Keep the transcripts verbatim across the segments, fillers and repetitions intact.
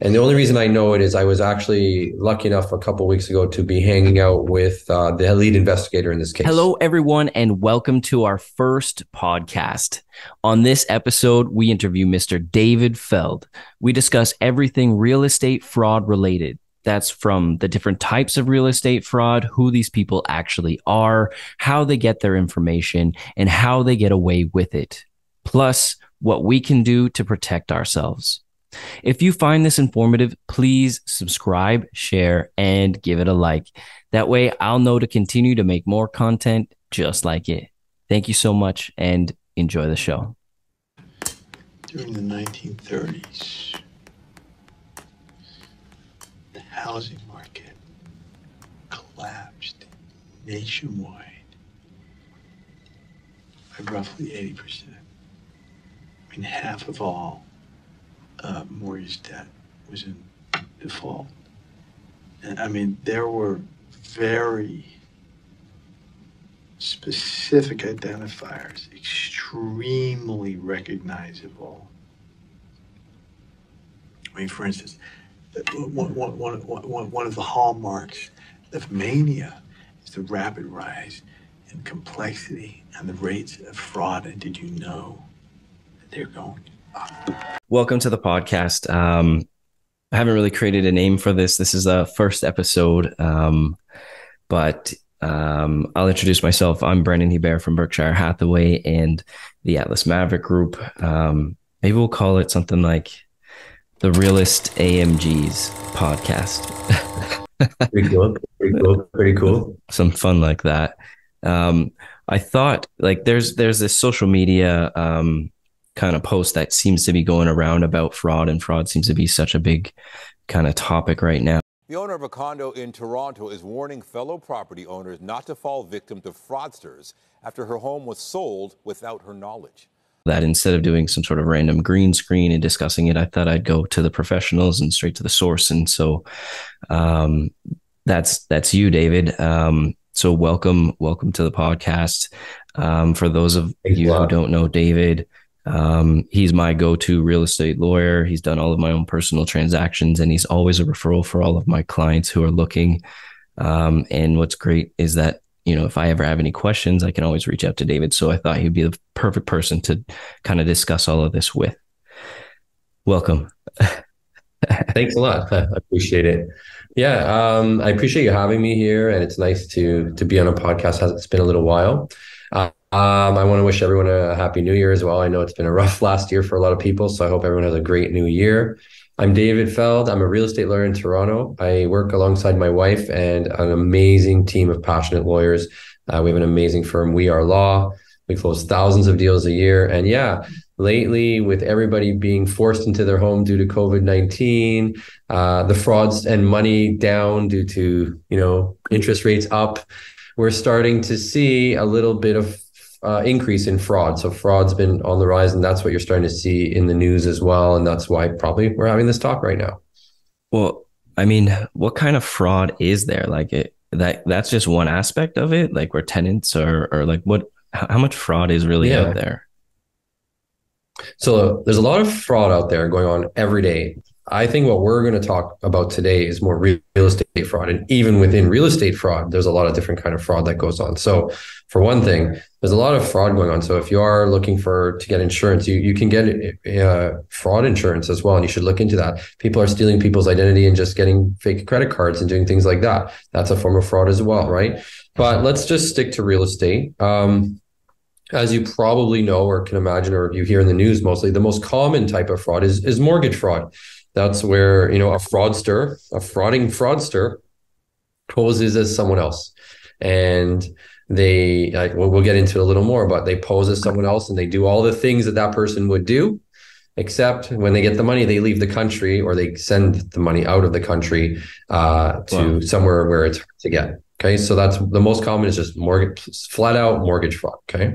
And the only reason I know it is I was actually lucky enough a couple of weeks ago to be hanging out with uh, the lead investigator in this case. Hello, everyone, and welcome to our first podcast. On this episode, we interview Mister David Feld. We discuss everything real estate fraud related. That's from the different types of real estate fraud, who these people actually are, how they get their information, and how they get away with it. Plus, what we can do to protect ourselves. If you find this informative, please subscribe, share, and give it a like. That way, I'll know to continue to make more content just like it. Thank you so much and enjoy the show. During the nineteen thirties, the housing market collapsed nationwide by roughly eighty percent. I mean, half of all Uh, mortgage debt was in default. And, I mean, there were very specific identifiers, extremely recognizable. I mean, for instance, one, one, one, one, one of the hallmarks of mania is the rapid rise in complexity and the rates of fraud. And did you know that they're going up? Welcome to the podcast. Um, I haven't really created a name for this. This is the first episode, um, but um, I'll introduce myself. I'm Brandon Hebert from Berkshire Hathaway and the Atlas Maverick Group. Um, maybe we'll call it something like The Realest A M G's Podcast. Pretty cool. Pretty cool. Pretty cool. Some fun like that. Um, I thought like there's there's this social media Um, kind of post that seems to be going around about fraud, and fraud seems to be such a big kind of topic right now. The owner of a condo in Toronto is warning fellow property owners not to fall victim to fraudsters after her home was sold without her knowledge. That instead of doing some sort of random green screen and discussing it, I thought I'd go to the professionals and straight to the source. And so um, that's that's you, David. Um, so welcome, welcome to the podcast. Um, for those of Thanks you who don't know David, Um, he's my go-to real estate lawyer. He's done all of my own personal transactions, and he's always a referral for all of my clients who are looking. Um, and what's great is that, you know, if I ever have any questions, I can always reach out to David. So I thought he'd be the perfect person to kind of discuss all of this with. Welcome. Thanks a lot. I appreciate it. Yeah. Um, I appreciate you having me here, and it's nice to, to be on a podcast. It's been a little while. Uh, Um, I want to wish everyone a happy new year as well. I know it's been a rough last year for a lot of people, so I hope everyone has a great new year. I'm David Feld. I'm a real estate lawyer in Toronto. I work alongside my wife and an amazing team of passionate lawyers. Uh, we have an amazing firm, We Are Law. We close thousands of deals a year. And yeah, lately with everybody being forced into their home due to COVID nineteen, uh, the frauds and money down due to, you know, interest rates up, we're starting to see a little bit of Uh, increase in fraud. So fraud's been on the rise, and that's what you're starting to see in the news as well. And that's why probably we're having this talk right now. Well, I mean, what kind of fraud is there? Like it, that that's just one aspect of it. Like where tenants are, or like what, how much fraud is really yeah. out there? So there's a lot of fraud out there going on every day. I think what we're going to talk about today is more real estate fraud. And even within real estate fraud, there's a lot of different kind of fraud that goes on. So for one thing, there's a lot of fraud going on. So if you are looking for to get insurance, you, you can get uh, fraud insurance as well. And you should look into that. People are stealing people's identity and just getting fake credit cards and doing things like that. That's a form of fraud as well, right? But let's just stick to real estate. Um, As you probably know or can imagine, or you hear in the news mostly, the most common type of fraud is, is mortgage fraud. That's where, you know, a fraudster, a frauding fraudster poses as someone else. And they, like, well, we'll get into it a little more, but they pose as someone else and they do all the things that that person would do, except when they get the money, they leave the country or they send the money out of the country uh, to wow. somewhere where it's hard to get. Okay, so that's the most common is just mortgage, flat out mortgage fraud. Okay,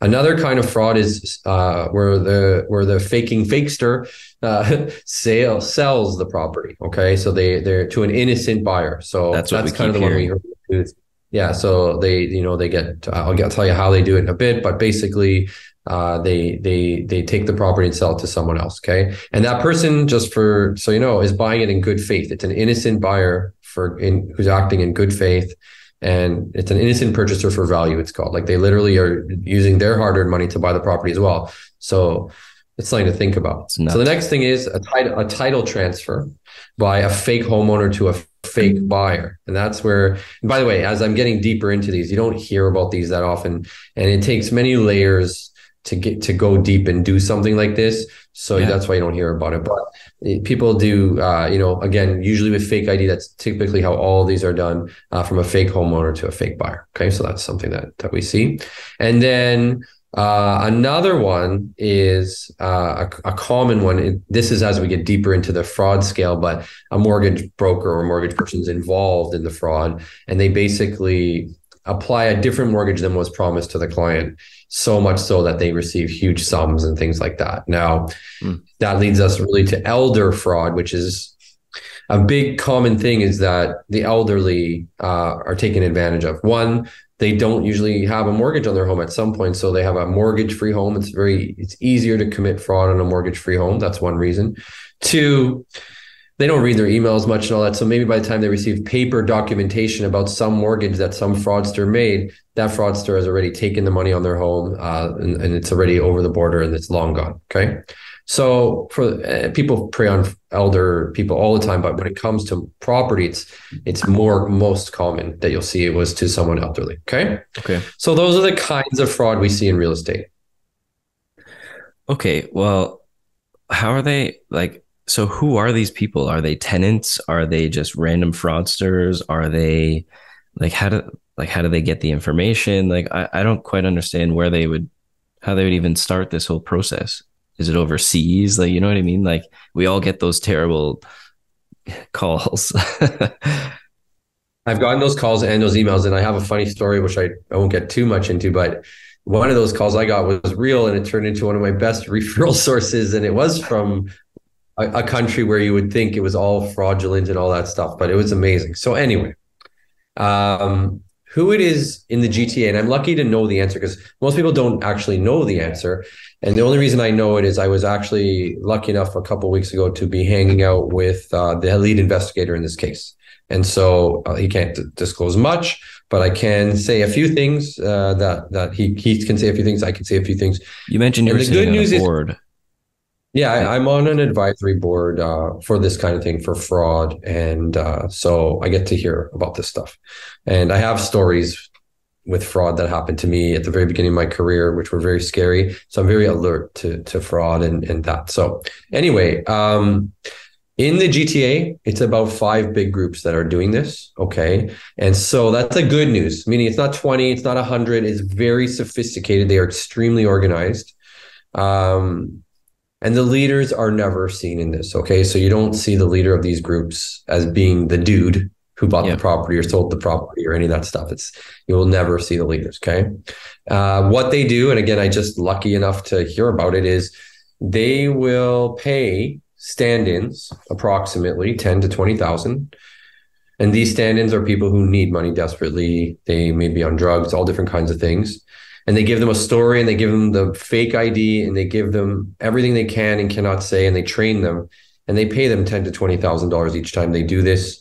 another kind of fraud is uh, where the where the faking fakester uh, sale sells the property. Okay, so they they're to an innocent buyer. So that's, that's what we kind of the hearing. one we heard. Yeah, so they you know they get uh, I'll, get, I'll tell you how they do it in a bit, but basically uh, they they they take the property and sell it to someone else. Okay, and that person, just for so you know, is buying it in good faith. It's an innocent buyer for in, who's acting in good faith, and it's an innocent purchaser for value. It's called, like, they literally are using their hard-earned money to buy the property as well. So it's something to think about. So the next thing is a title, a title transfer by a fake homeowner to a fake buyer. And that's where, and by the way, as I'm getting deeper into these, you don't hear about these that often. And it takes many layers to get to go deep and do something like this. So yeah. that's why you don't hear about it. But people do, uh, you know, again, usually with fake I D, that's typically how all these are done, uh, from a fake homeowner to a fake buyer. Okay. So that's something that, that we see. And then Uh, another one is uh, a, a common one. It, this is as we get deeper into the fraud scale, but a mortgage broker or mortgage person is involved in the fraud, and they basically apply a different mortgage than was promised to the client, so much so that they receive huge sums and things like that. Now, mm. that leads us really to elder fraud, which is a big common thing, is that the elderly uh, are taken advantage of. One, they don't usually have a mortgage on their home at some point. So they have a mortgage-free home. It's very, it's easier to commit fraud on a mortgage-free home. That's one reason. Two, they don't read their emails much and all that. So maybe by the time they receive paper documentation about some mortgage that some fraudster made, that fraudster has already taken the money on their home, uh, and, and it's already over the border and it's long gone. Okay. So for uh, people prey on elder people all the time, but when it comes to property, it's it's more most common that you'll see it was to someone elderly. Okay. Okay. So those are the kinds of fraud we see in real estate. Okay. Well, how are they, like, so who are these people? Are they tenants? Are they just random fraudsters? Are they like, how do like how do they get the information? Like, I, I don't quite understand where they would, how they would even start this whole process. Is it overseas? Like, you know what I mean? Like, we all get those terrible calls. I've gotten those calls and those emails, and I have a funny story, which I, I won't get too much into, but one of those calls I got was real, and it turned into one of my best referral sources. And it was from a, a country where you would think it was all fraudulent and all that stuff, but it was amazing. So anyway, um, who it is in the G T A, and I'm lucky to know the answer because most people don't actually know the answer. And the only reason I know it is I was actually lucky enough a couple of weeks ago to be hanging out with uh, the lead investigator in this case. And so uh, he can't d- disclose much, but I can say a few things uh, that that he, he can say a few things. I can say a few things. You mentioned you were sitting on a board. Is, yeah, I, I'm on an advisory board uh, for this kind of thing, for fraud. And uh, so I get to hear about this stuff. And I have stories with fraud that happened to me at the very beginning of my career, which were very scary. So I'm very alert to to fraud and, and that. So anyway, um, in the G T A, it's about five big groups that are doing this. Okay. And so that's the good news, meaning it's not twenty, it's not one hundred. It's very sophisticated. They are extremely organized. Um, and the leaders are never seen in this. Okay. So you don't see the leader of these groups as being the dude who bought yeah. the property or sold the property or any of that stuff. It's, you will never see the leaders. Okay. Uh, what they do, and again, I just lucky enough to hear about it, is they will pay stand-ins approximately ten to twenty thousand. And these stand-ins are people who need money desperately. They may be on drugs, all different kinds of things. And they give them a story, and they give them the fake I D, and they give them everything they can and cannot say, and they train them, and they pay them ten to twenty thousand dollars each time they do this.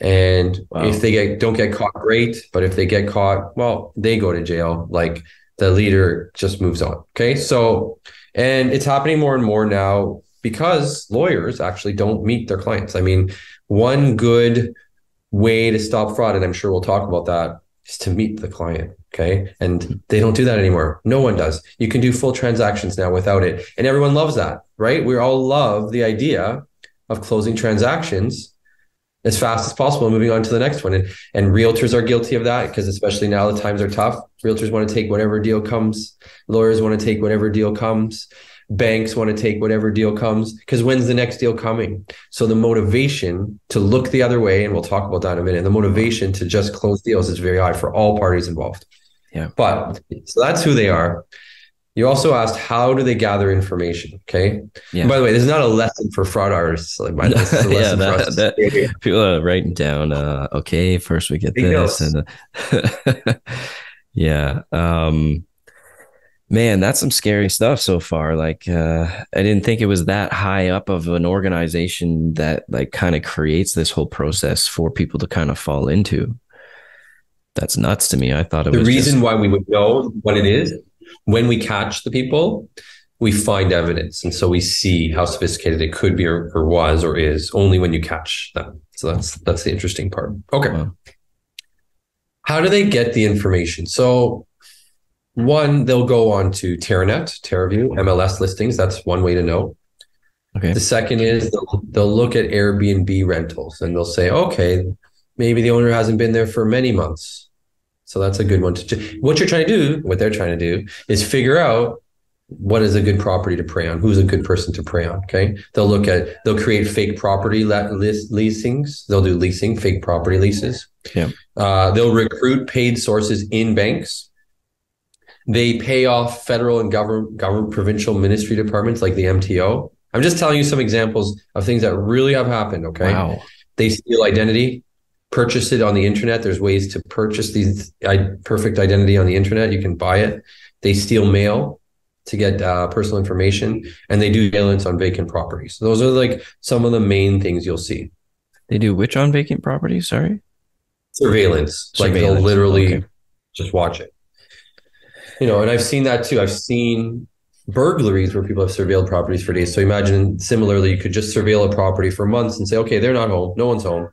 And wow. if they get, don't get caught, great. But if they get caught, well, they go to jail. Like, the leader just moves on. Okay. So, and it's happening more and more now because lawyers actually don't meet their clients. I mean, one good way to stop fraud, and I'm sure we'll talk about that, is to meet the client. Okay. And they don't do that anymore. No one does. You can do full transactions now without it. And everyone loves that, right? We all love the idea of closing transactions as fast as possible, moving on to the next one. And, and realtors are guilty of that because, especially now, the times are tough. Realtors want to take whatever deal comes. Lawyers want to take whatever deal comes. Banks want to take whatever deal comes, because when's the next deal coming? So the motivation to look the other way, and we'll talk about that in a minute, the motivation to just close deals is very high for all parties involved. Yeah. But so that's who they are. You also asked, how do they gather information? Okay. Yeah. By the way, this is not a lesson for fraud artists. Like, my, this is a lesson yeah, that, for us. That, yeah. People are writing down, uh, okay, first we get they this. And, uh, yeah. Um, Man, that's some scary stuff so far. Like, uh, I didn't think it was that high up of an organization that like kind of creates this whole process for people to kind of fall into. That's nuts to me. I thought it was the reason just- why we would know what it is. When we catch the people, we find evidence. And so we see how sophisticated it could be or, or was or is only when you catch them. So that's, that's the interesting part. Okay. Wow. How do they get the information? So one, they'll go on to Teranet, Teraview, M L S listings. That's one way to know. Okay. The second is they'll, they'll look at Airbnb rentals and they'll say, okay, maybe the owner hasn't been there for many months. So that's a good one to do. What you're trying to do, what they're trying to do is figure out what is a good property to prey on, who's a good person to prey on, okay? They'll look at, they'll create fake property list leasings. They'll do leasing, fake property leases. Yeah. Uh, they'll recruit paid sources in banks. They pay off federal and government, government, provincial ministry departments like the M T O. I'm just telling you some examples of things that really have happened. Okay. Wow. They steal identity, purchase it on the internet. There's ways to purchase these I, perfect identity on the internet. You can buy it. They steal mail to get uh, personal information, and they do surveillance on vacant properties. So those are like some of the main things you'll see. They do which on vacant properties? Sorry. Surveillance. surveillance. Like they'll literally okay. just watch it. You know, and I've seen that too. I've seen burglaries where people have surveilled properties for days. So imagine similarly, you could just surveil a property for months and say, okay, they're not home. No one's home.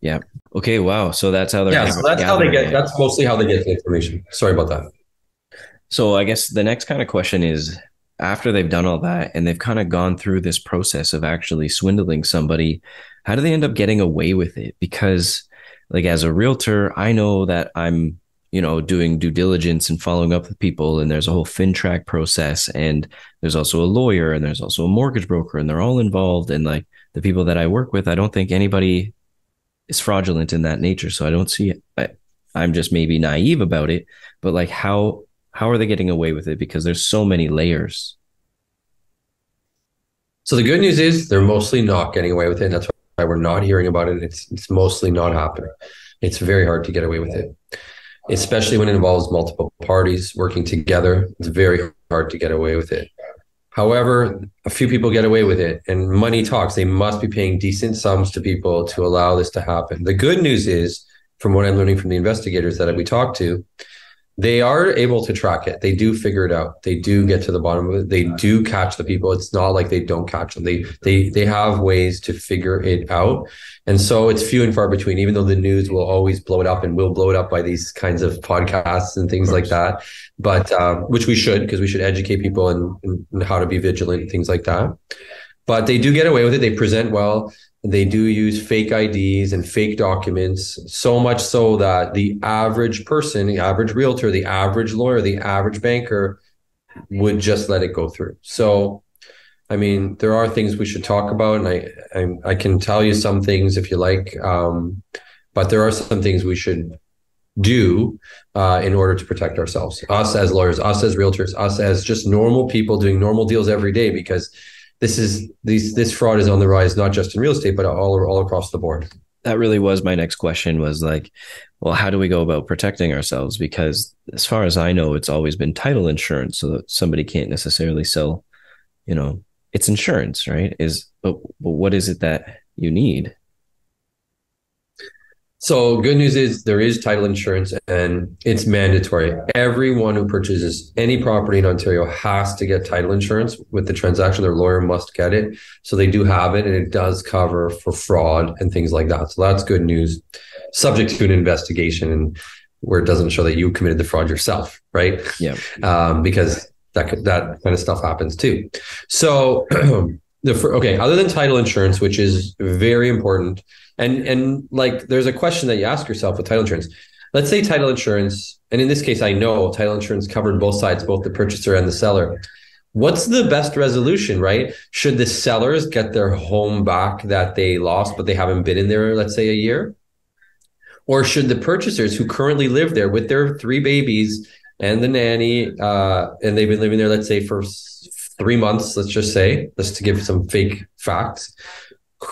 Yeah. Okay. Wow. So that's how they're. Yeah. So that's how they get, it. that's mostly how they get the information. Sorry about that. So I guess the next kind of question is after they've done all that and they've kind of gone through this process of actually swindling somebody, how do they end up getting away with it? Because like as a realtor, I know that I'm, you know, doing due diligence and following up with people. And there's a whole FinTrack process, and there's also a lawyer, and there's also a mortgage broker, and they're all involved. And like the people that I work with, I don't think anybody is fraudulent in that nature. So I don't see it. I, I'm just maybe naive about it, but like how, how are they getting away with it? Because there's so many layers. So the good news is they're mostly not getting away with it. And that's why we're not hearing about it. It's, it's mostly not happening. It's very hard to get away with it, especially when it involves multiple parties working together. It's very hard to get away with it. However, a few people get away with it, and money talks. They must be paying decent sums to people to allow this to happen. The good news is, from what I'm learning from the investigators that we talked to, they are able to track it. They do figure it out. They do get to the bottom of it. They do catch the people. It's not like they don't catch them. They they they have ways to figure it out. And so it's few and far between, even though the news will always blow it up and will blow it up by these kinds of podcasts and things like that. But um, which we should, because we should educate people and, and how to be vigilant and things like that. But they do get away with it. They present well. They do use fake I Ds and fake documents, so much so that the average person, the average realtor, the average lawyer, the average banker would just let it go through. So, I mean, there are things we should talk about, and I I, I can tell you some things if you like, um, but there are some things we should do uh, in order to protect ourselves, us as lawyers, us as realtors, us as just normal people doing normal deals every day, because This is these this fraud is on the rise, not just in real estate, but all all across the board. That really was my next question was like, well, how do we go about protecting ourselves? Because as far as I know, it's always been title insurance, so that somebody can't necessarily sell, you know, it's insurance, right? Is but, but what is it that you need? So good news is there is title insurance, and it's mandatory. Everyone who purchases any property in Ontario has to get title insurance with the transaction. Their lawyer must get it. So they do have it, and it does cover for fraud and things like that. So that's good news, subject to an investigation and where it doesn't show that you committed the fraud yourself, right? Yeah. Um, because that could, that kind of stuff happens too. So the okay, other than title insurance, which is very important, And and like there's a question that you ask yourself with title insurance. Let's say title insurance, and in this case, I know title insurance covered both sides, both the purchaser and the seller. What's the best resolution, right? Should the sellers get their home back that they lost, but they haven't been in there, let's say a year? Or should the purchasers who currently live there with their three babies and the nanny, uh, and they've been living there, let's say for three months, let's just say, just to give some fake facts,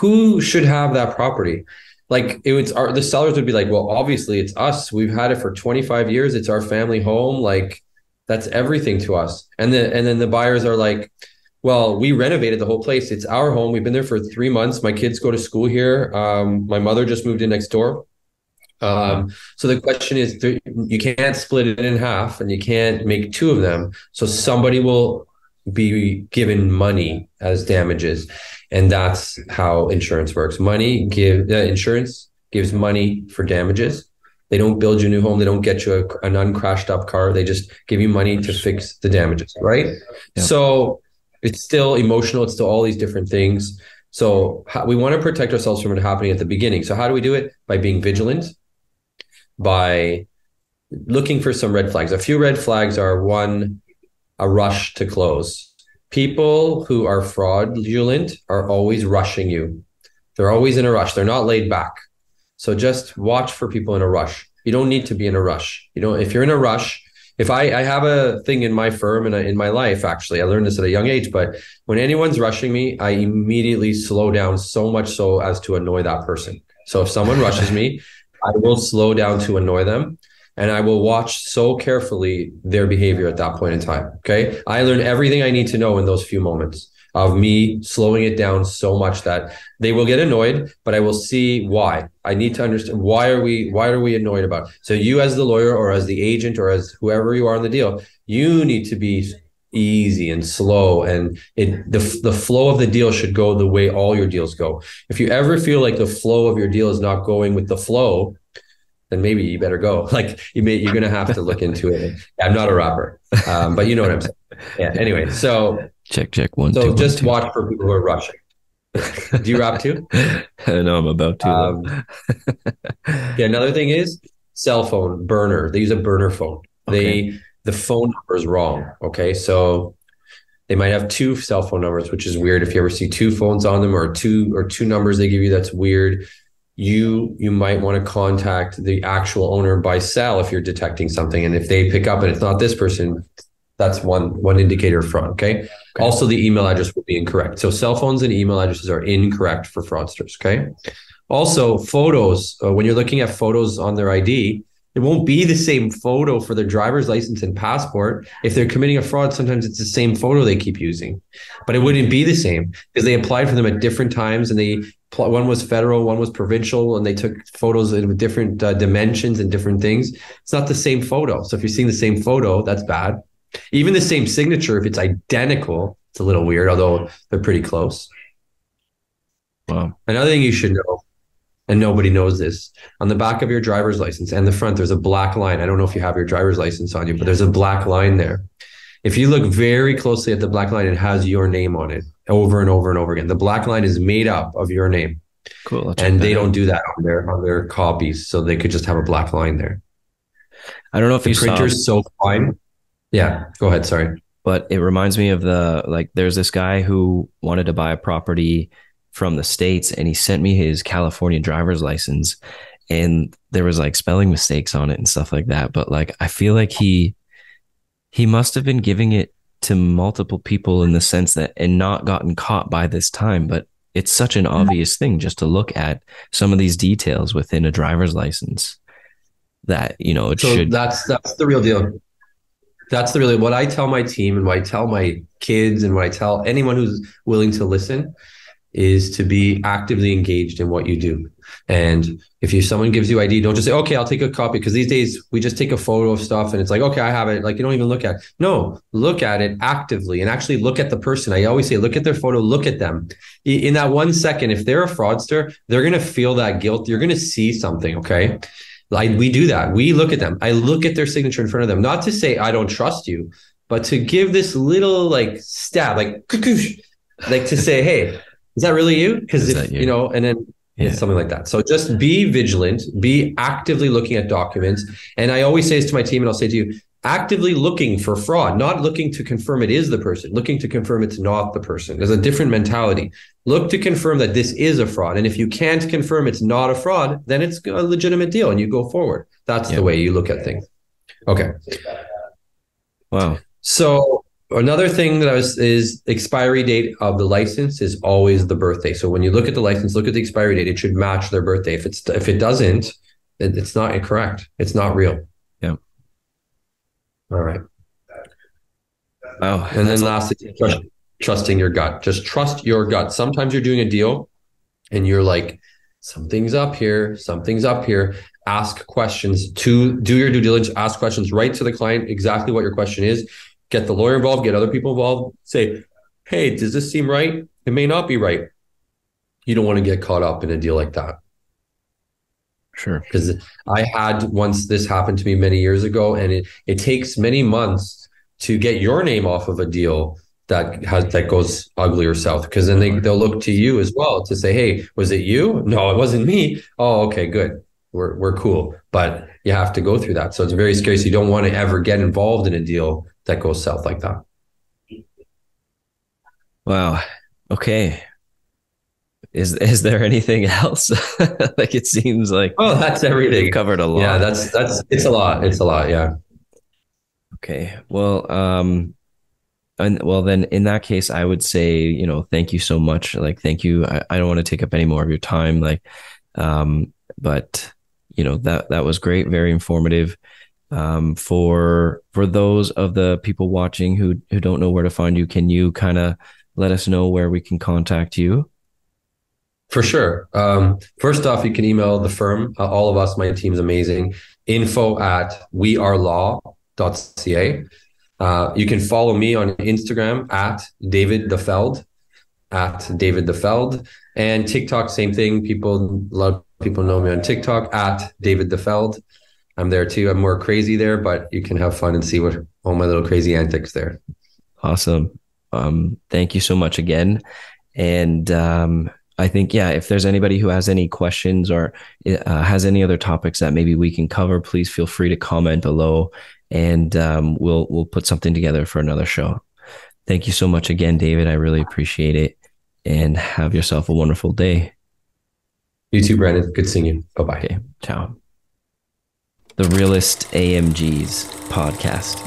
who should have that property? Like it was our, the sellers would be like, well, obviously it's us. We've had it for twenty-five years. It's our family home. Like That's everything to us. And then, and then the buyers are like, well, we renovated the whole place. It's our home. We've been there for three months. My kids go to school here. Um, my mother just moved in next door. Um, so the question is, you can't split it in half and you can't make two of them. So somebody will be given money as damages. And that's how insurance works. Money give uh, insurance gives money for damages. They don't build you a new home. They don't get you a, an uncrashed up car. They just give you money to fix the damages, right? Yeah. So it's still emotional. It's still all these different things. So how, we want to protect ourselves from it happening at the beginning. So how do we do it? By being vigilant, by looking for some red flags. A few red flags are, one, a rush to close. People who are fraudulent are always rushing you. They're always in a rush. They're not laid back. So just watch for people in a rush. You don't need to be in a rush. You don't. If you're in a rush, if I, I have a thing in my firm and I, in my life, actually, I learned this at a young age, but when anyone's rushing me, I immediately slow down so much so as to annoy that person. So if someone rushes me, I will slow down to annoy them. And I will watch so carefully their behavior at that point in time. Okay. I learned everything I need to know in those few moments of me slowing it down so much that they will get annoyed, but I will see why. I need to understand why are we, why are we annoyed about it? So you as the lawyer or as the agent or as whoever you are in the deal, you need to be easy and slow, and it, the the flow of the deal should go the way all your deals go. If you ever feel like the flow of your deal is not going with the flow, then maybe you better go. Like you may, you're going to have to look into it. I'm not a rapper, um, but you know what I'm saying. Yeah. Anyway, so check, check one. So two, just one, watch for people who are rushing. Do you rap too? No, I'm about to. Um, yeah. Another thing is cell phone burner. They use a burner phone. Okay. They the phone number is wrong. Okay, so they might have two cell phone numbers, which is weird. If you ever see two phones on them or two or two numbers they give you, that's weird. You you might want to contact the actual owner by cell if you're detecting something. And if they pick up and it's not this person, that's one one indicator of fraud, okay? Okay. Also, the email address will be incorrect. So cell phones and email addresses are incorrect for fraudsters, okay? Also, photos, uh, when you're looking at photos on their I D, it won't be the same photo for their driver's license and passport. If they're committing a fraud, sometimes it's the same photo they keep using, but it wouldn't be the same because they applied for them at different times and they one was federal, one was provincial, and they took photos with different uh, dimensions and different things. It's not the same photo. So if you're seeing the same photo, that's bad. Even the same signature, if it's identical, it's a little weird, although they're pretty close. Wow. Another thing you should know, and nobody knows this, on the back of your driver's license and the front, there's a black line. I don't know if you have your driver's license on you, but there's a black line there. If you look very closely at the black line, it has your name on it over and over and over again. The black line is made up of your name. Cool. And they don't do that on their on their copies, so they could just have a black line there. I don't know if the you saw. The printer's so fine. Yeah, go ahead. Sorry. But it reminds me of the, like, there's this guy who wanted to buy a property from the States, and he sent me his California driver's license, and there was like spelling mistakes on it and stuff like that. But like, I feel like he... He must have been giving it to multiple people in the sense that and not gotten caught by this time. But it's such an obvious thing just to look at some of these details within a driver's license that, you know, it so should. That's, that's the real deal. That's the really what I tell my team and what I tell my kids and what I tell anyone who's willing to listen is to be actively engaged in what you do. And if you someone gives you I D, don't just say, okay, I'll take a copy. Because these days we just take a photo of stuff and it's like, okay, I have it. Like you don't even look at it. No, look at it actively and actually look at the person. I always say, look at their photo, look at them. In that one second, if they're a fraudster, they're going to feel that guilt. You're going to see something, okay? Like we do that. We look at them. I look at their signature in front of them. Not to say I don't trust you, but to give this little like stab, like, like to say, hey, is that really you? Because if you? you know, and then yeah. something like that. So just be vigilant, be actively looking at documents. And I always say this to my team, and I'll say to you, actively looking for fraud, not looking to confirm it is the person, looking to confirm it's not the person. There's a different mentality. Look to confirm that this is a fraud. And if you can't confirm it's not a fraud, then it's a legitimate deal and you go forward. That's yeah. the way you look at things. Okay. Wow. So another thing that I was is expiry date of the license is always the birthday. So when you look at the license, look at the expiry date. It should match their birthday. If it's if it doesn't, it, it's not correct. It's not real. Yeah. All right. Oh, and then lastly, trust, trusting your gut. Just trust your gut. Sometimes you're doing a deal and you're like, something's up here, something's up here. Ask questions. To do your due diligence, ask questions right to the client, exactly what your question is. Get the lawyer involved, get other people involved. Say, hey, does this seem right? It may not be right. You don't want to get caught up in a deal like that. Sure. Because I had once this happened to me many years ago, and it, it takes many months to get your name off of a deal that has that goes ugly or south, because then they, they'll look to you as well to say, hey, was it you? No, it wasn't me. Oh, okay, good. We're we're cool. But you have to go through that. So it's very scary. So you don't want to ever get involved in a deal that goes south like that. Wow. Okay. Is is there anything else? Like, it seems like, oh, that's everything. We've covered a lot. Yeah, that's that's it's a lot. It's a lot, yeah. Okay. Well, um and well then in that case, I would say, you know, thank you so much. Like, thank you. I, I don't want to take up any more of your time. Like, um, but you know, that that was great, very informative. Um, for for those of the people watching who who don't know where to find you, can you kind of let us know where we can contact you? For sure. Um, first off, you can email the firm. Uh, all of us, my team's amazing. Info at we are law dot c a. Uh, you can follow me on Instagram at David the Feld, at David the Feld, and TikTok, same thing. People, a lot of people know me on TikTok at David the Feld. I'm there too. I'm more crazy there, but you can have fun and see what all my little crazy antics there. Awesome. Um, thank you so much again. And, um, I think, yeah, if there's anybody who has any questions or uh, has any other topics that maybe we can cover, please feel free to comment below, and um, we'll we'll put something together for another show. Thank you so much again, David. I really appreciate it, and have yourself a wonderful day. You too, Brandon. Good seeing you. Bye-bye. Okay. Ciao. The Realest A M G's Podcast.